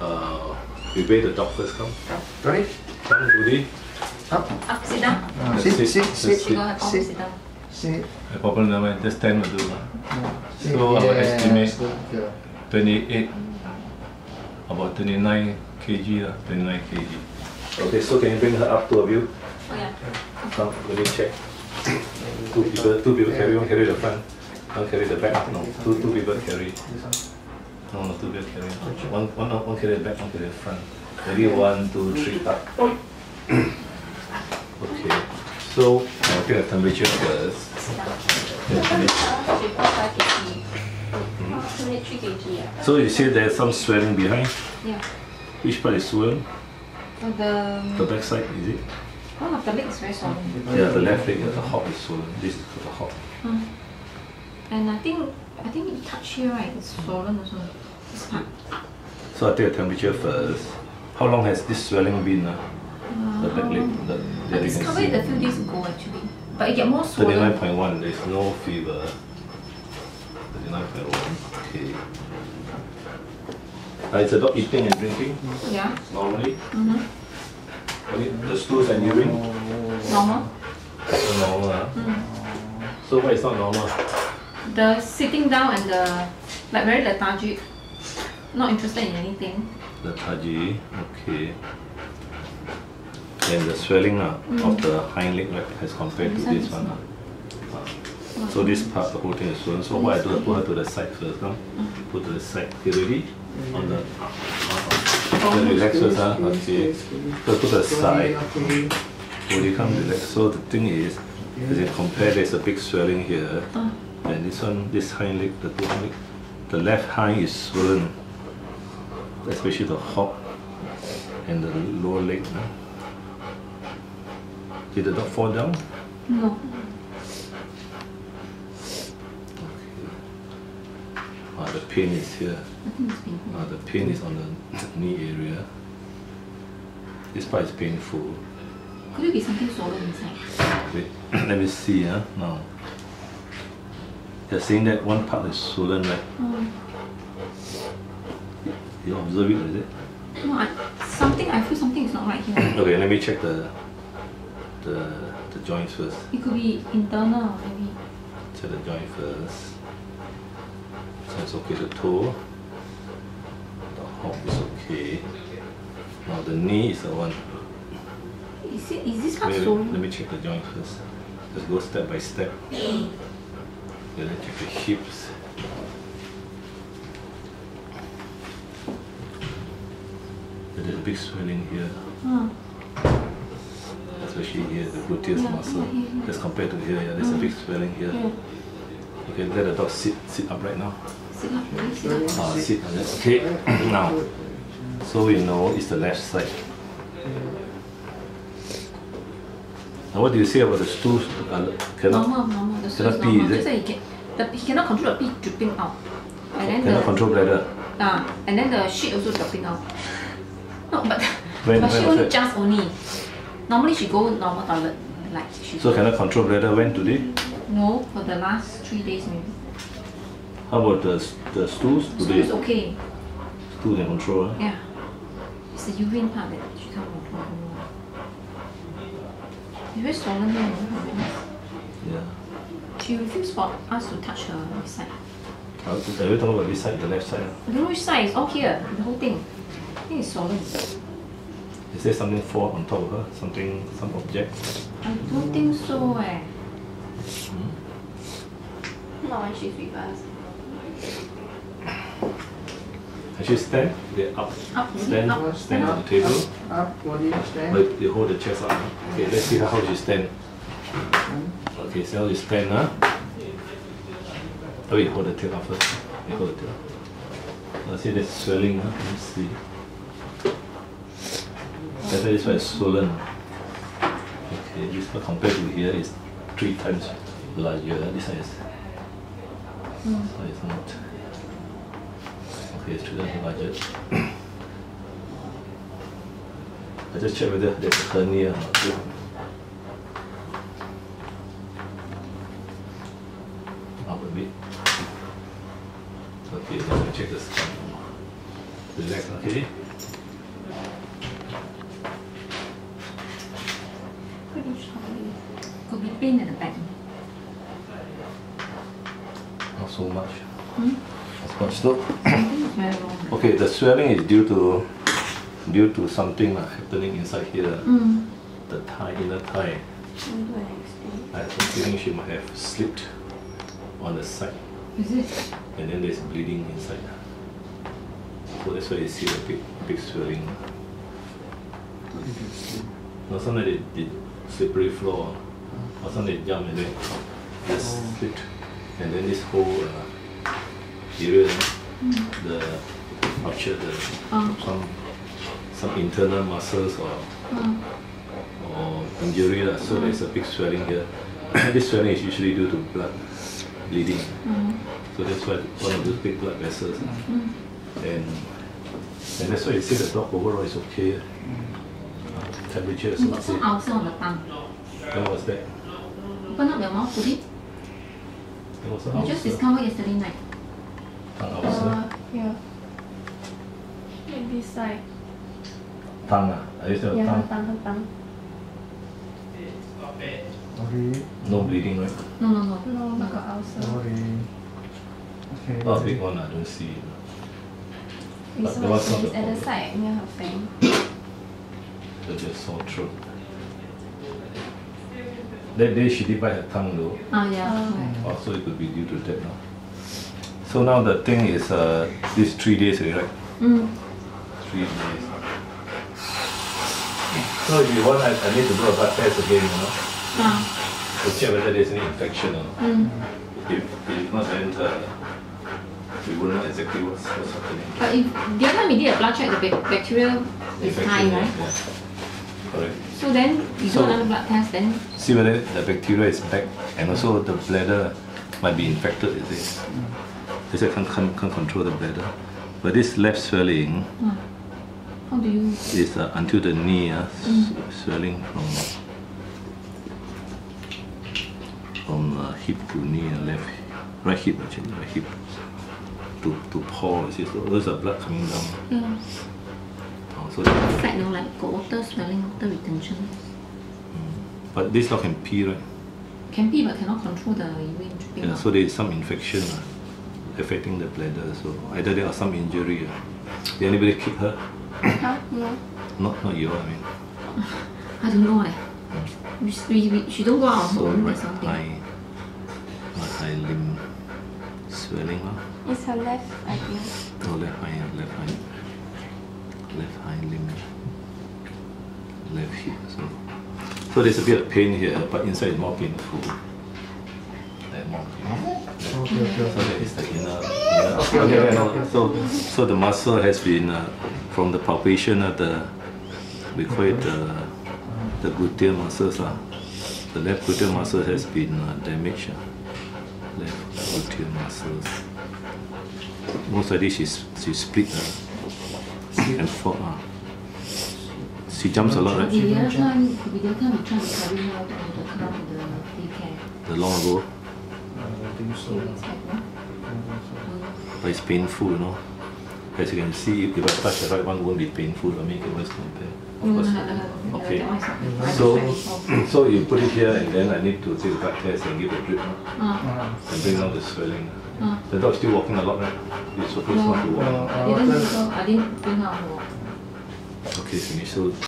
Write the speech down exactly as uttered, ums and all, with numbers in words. uh, we wait the dog first come. Ready? Come, Rudy. Up. Up, sit down. Uh, sit, sit, sit, sit, sit, sit, sit, sit down. Sit. The problem now, just ten will do. So our estimate twenty-eight, about twenty-nine kilograms, twenty-nine kilograms. Okay, so can you bring her up to a view? Oh, yeah. Come, let me check. Two people, two people carry, one carry the front, one carry the back. No, two, two people carry. No, no, two people carry. One, one, one carry the back, one carry the front. Maybe one, two, three, up. Okay, so I'll take the temperature first. Mm-hmm. So you say there's some swelling behind? Yeah. Which part is swollen? Oh, the... the back side, is it? Oh, the leg is very swollen. Yeah, the left leg, yeah, the hop is swollen. This is the hop. Hmm. And I think, I think you touch here, right? It's swollen also. This part. So I take a temperature first. How long has this swelling been? Uh? Uh, the back leg. The, the I discovered it a few days ago actually. But it gets more swollen. thirty-nine point one, there is no fever. thirty-nine point one, okay. Uh, it's a dog eating and drinking? Yeah. Normally? Mm-hmm. The stools and urine? Normal. So normal, huh? Mm. So what is not normal? The sitting down and the... like very lethargic. Not interested in anything. Lethargy, okay. And the swelling uh, mm. of the hind leg, right, as compared to this one. Uh. Uh. So this part, the whole thing is swollen. So what I do, I put her to the side first. Huh? Mm. Put to the side. Okay, ready? Mm. On the... then relax first, huh? Okay. Just put aside. When you come relax, so the thing is, as you compare, there's a big swelling here. And this one, this hind leg, the two hind leg, the left hind is swollen, especially the hop and the lower leg. Huh? Did the dog fall down? No. Ah, the pain is here. I think it's painful. Ah, the pain is on the knee area. This part is painful. Could it be something swollen inside? Wait, let me see. Huh? Now, they're saying that one part is swollen, right? Oh. You observe it, is it? No, I, something. I feel something is not right here. Okay, let me check the the the joints first. It could be internal, maybe. Check the joint first. It's okay, the toe, the hop is okay. Now the knee is the one. Is, it, is this part swollen? Let me check the joint first. Just go step by step. Yeah, let's check the hips. There's a big swelling here. Huh. Especially here, the gluteus yeah, muscle. Yeah, yeah, yeah. As compared to here, yeah, there's mm. a big swelling here. Yeah. Okay, let the dog sit, sit up right now. Sit up, sit up. Oh, sit on this. Okay, now. So we know it's the left side. Now what do you say about the stool? Uh, cannot, normal, normal. The stool is pee, normal. Is just like he, can, the, he cannot control the pee dripping out. And then cannot the, control bladder. Uh, and then the shit also dropping out. No, but, when, but when she only that? Just only. Normally she go normal toilet. Like she so cannot control bladder when today? No, for the last three days maybe. How about the, the stools today? Stools okay. Stools in control, eh? Yeah. It's the urine part that she can't control. It's very swollen there, yeah. She refused for us to touch her side. Are you talking about this side, the left side? I don't know which side, it's all here, the whole thing. I think it's swollen. Is there something fall on top of her? Something, some object? I don't think so, eh. Hmm? Not when she's with us. As you stand, they up. Up, stand, up, stand up, on the table. Up, up body, stand. But you hold the chest up. Okay, let's see how she stand. Okay, so you stand, huh? Oh, you hold the tail up first. You hold the tail up. Let's see, there's swelling, huh? Let me see. That's why this one is swollen. Okay, this one compared to here is three times larger. This one is, mm. so it's not. Okay, it's three times larger. I just check whether there's a hernia or not. Up a bit. Okay, now we check the spine. Relax, okay? could be pain at the back. Not so much. Hmm? Not much. So something is very wrong. Okay, the swelling is due to due to something uh, happening inside here. Mm. The thigh, inner thigh. I have a feeling she might have slipped on the side. Is it? And then there's bleeding inside. So that's why you see the big, big swelling. No, sometimes they did slippery floor, or sometimes they jump and then just oh. slipped. And then this whole uh, area, mm. the rupture, the oh. some some internal muscles or. Oh. or injury, so there's a big swelling here. This swelling is usually due to blood bleeding. Mm. So that's why one of those big blood vessels. Mm. And, and that's why you see the dog overall is okay. Uh, temperature is not good. Also on the tongue. What was that? Open up your mouth, could it? There was an ulcer. You just discovered yesterday night. Tongue ulcer? Uh, yeah. Like this side. Tongue ah? I used to have yeah, tongue. tongue, tongue. Okay. No bleeding, right? No, no, no. No, no got ulcer. Sorry. Okay. Not a big one, I don't see it. But so it's at problem. the side near her fang. That's just sore throat. That day she did bite her tongue though. Oh, yeah. Oh. Also, it could be due to that now. So now the thing is, uh, this three days, right? Mm. Three days. So if you want, I, I need to do a blood test again, you know? Ah. To check whether there's any infection or not. Mm. If, if not, then uh, we wouldn't know exactly what's, what's happening. But if the other time we did a blood check, the bacteria is high, right? Yeah. Correct. So then you so do another blood test then? See whether the bacteria is back and also the bladder might be infected, is it? They said can't, can't, can't control the bladder. But this left swelling, ah. How do you? It's uh, until the knee uh, mm. swelling from from uh, hip to knee, uh, left right hip actually, right hip to to paw. See, so there's a blood coming down. Yeah. Oh, so it's like no, like got water swelling, water retention. Mm. But this dog can pee, right? Can pee, but cannot control the urine. Yeah, so there is some infection uh, affecting the bladder. So either there are some injury. Uh. Did anybody kick her? Huh? No. Not, not you, I mean. I don't know. Eh. Mm. We, we, she don't go out so home right or something. Eye, right eye limb swelling. Huh? It's her left eye. Oh, left eye, left eye. Left eye limb. Left hip. So, so there's a bit of pain here, but inside is more painful. Like more painful. Okay, okay. So that is the inner, inner okay, okay, okay, okay. So, so the muscle has been uh, from the palpation of the, we call it uh, the gluteal muscles. Uh, the left gluteal muscle has been uh, damaged. Uh, left gluteal muscles. Most of this she she split uh, and fought. Uh. She jumps a lot, right? The long ago. So, but it's painful, you know. As you can see, if I touch the right one, it won't be painful. I mean, it was compare. Of course. Okay. So, so you put it here, and then I need to take the blood test and give a drip, uh. and bring down the swelling. Uh. The dog's still walking a lot, right? It's supposed no. not to walk. I didn't bring out. Okay, finished. So.